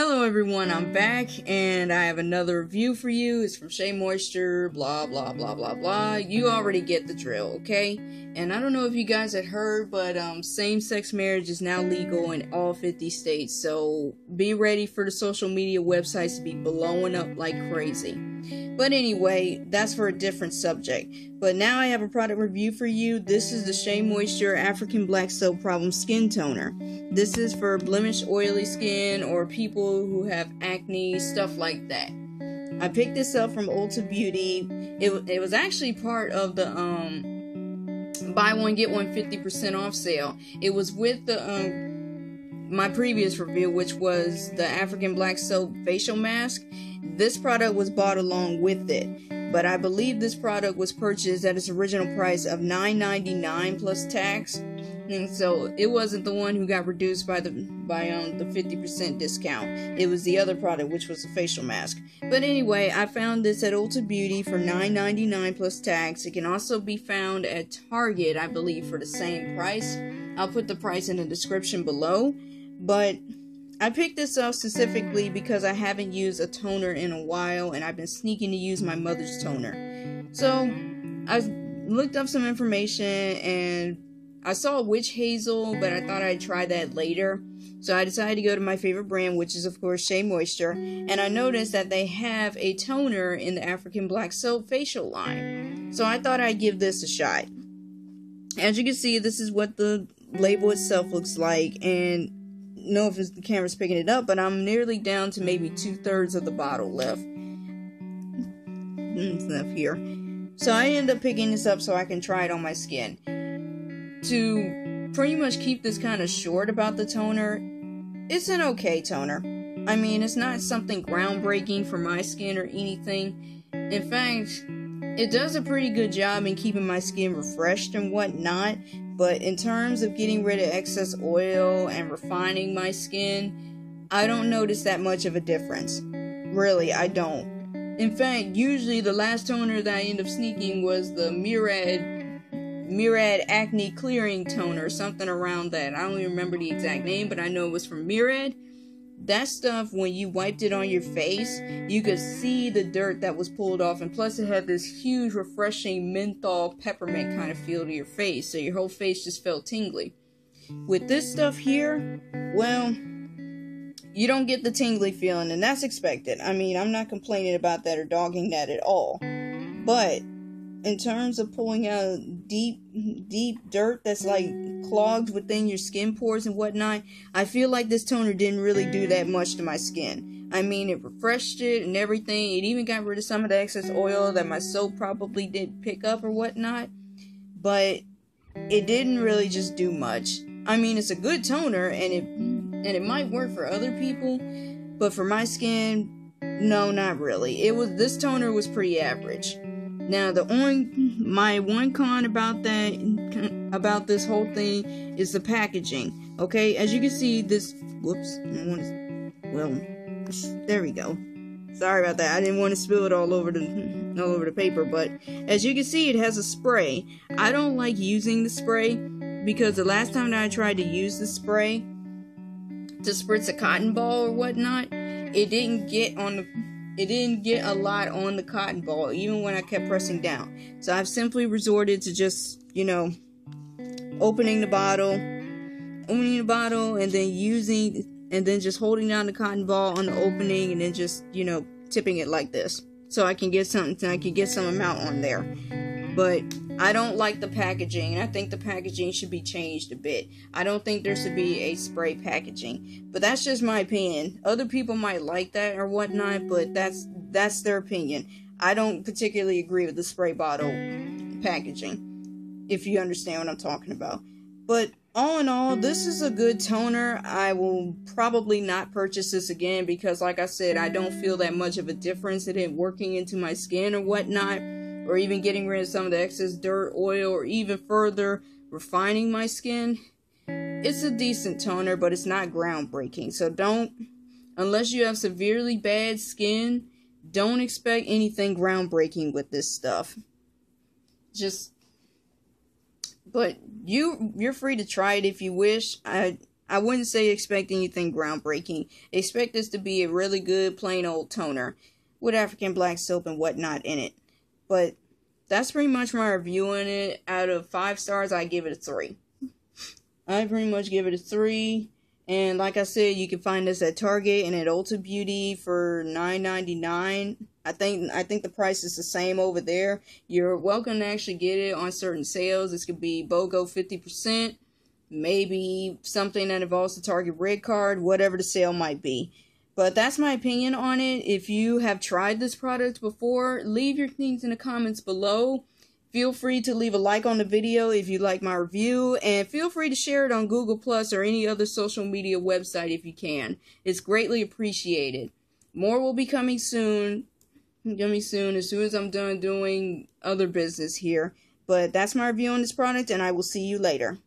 Hello everyone, I'm back and I have another review for you. It's from Shea Moisture, blah blah blah blah blah. You already get the drill, okay? And I don't know if you guys had heard, but same-sex marriage is now legal in all 50 states. So be ready for the social media websites to be blowing up like crazy. But anyway, that's for a different subject. But now I have a product review for you. This is the Shea Moisture African Black Soap Problem Skin Toner. This is for blemished, oily skin or people who have acne, stuff like that. I picked this up from Ulta Beauty. It was actually part of the buy one get one 50% off sale. It was with the my previous review, which was the African Black Soap facial mask. This product was bought along with it, but I believe this product was purchased at its original price of $9.99 plus tax, and so it wasn't the one who got reduced by the 50% discount. It was the other product, which was the facial mask. But anyway, I found this at Ulta Beauty for $9.99 plus tax. It can also be found at Target, I believe, for the same price. I'll put the price in the description below, but I picked this up specifically because I haven't used a toner in a while and I've been sneaking to use my mother's toner. So I looked up some information and I saw witch hazel, but I thought I'd try that later. So I decided to go to my favorite brand, which is of course Shea Moisture, and I noticed that they have a toner in the African Black Soap facial line. So I thought I'd give this a shot. As you can see, this is what the label itself looks like, and know if it's the camera's picking it up, but I'm nearly down to maybe 2/3 of the bottle left. It's left here. So I end up picking this up so I can try it on my skin. To pretty much keep this kind of short about the toner, it's an okay toner. I mean, it's not something groundbreaking for my skin or anything. In fact, it does a pretty good job in keeping my skin refreshed and whatnot, but in terms of getting rid of excess oil and refining my skin, I don't notice that much of a difference. Really, I don't. In fact, usually the last toner that I end up sneaking was the Murad Acne Clearing Toner, something around that. I don't even remember the exact name, but I know it was from Murad. That stuff, when you wiped it on your face, you could see the dirt that was pulled off, and plus it had this huge refreshing menthol peppermint kind of feel to your face, so your whole face just felt tingly. With this stuff here, well, you don't get the tingly feeling, and that's expected. I mean, I'm not complaining about that or dogging that at all, but in terms of pulling out deep dirt that's like clogged within your skin pores and whatnot, I feel like this toner didn't really do that much to my skin. I mean, it refreshed it and everything. It even got rid of some of the excess oil that my soap probably did pick up or whatnot, but it didn't really just do much. I mean, it's a good toner and it might work for other people, but for my skin, no, not really. This toner was pretty average. Now, my one con about this whole thing is the packaging. Okay, as you can see, this, whoops, there we go. Sorry about that. I didn't want to spill it all over the paper, but as you can see, it has a spray. I don't like using the spray because the last time that I tried to use the spray to spritz a cotton ball or whatnot, it didn't get a lot on the cotton ball, even when I kept pressing down. So I've simply resorted to just, opening the bottle, and then just holding down the cotton ball on the opening, and then just, tipping it like this. So I can get some amount on there. But I don't like the packaging, and I think the packaging should be changed a bit. I don't think there should be a spray packaging, but that's just my opinion. Other people might like that or whatnot, but that's their opinion. I don't particularly agree with the spray bottle packaging, if you understand what I'm talking about. But all in all, this is a good toner. I will probably not purchase this again because, like I said, I don't feel that much of a difference in it working into my skin or whatnot, or even getting rid of some of the excess dirt, oil, or even further refining my skin. It's a decent toner, but it's not groundbreaking. So unless you have severely bad skin, don't expect anything groundbreaking with this stuff. But you're free to try it if you wish. I I wouldn't say expect anything groundbreaking. Expect this to be a really good plain old toner with African Black Soap and whatnot in it. But that's pretty much my review on it. Out of 5 stars, I give it a 3. I pretty much give it a 3. And like I said, you can find this at Target and at Ulta Beauty for $9.99. I think the price is the same over there. You're welcome to actually get it on certain sales. This could be BOGO 50%, maybe something that involves the Target Red Card, whatever the sale might be. But that's my opinion on it. If you have tried this product before, leave your things in the comments below. Feel free to leave a like on the video if you like my review, and feel free to share it on Google Plus or any other social media website if you can. It's greatly appreciated. More will be coming soon. As soon as I'm done doing other business here. But that's my review on this product, and I will see you later.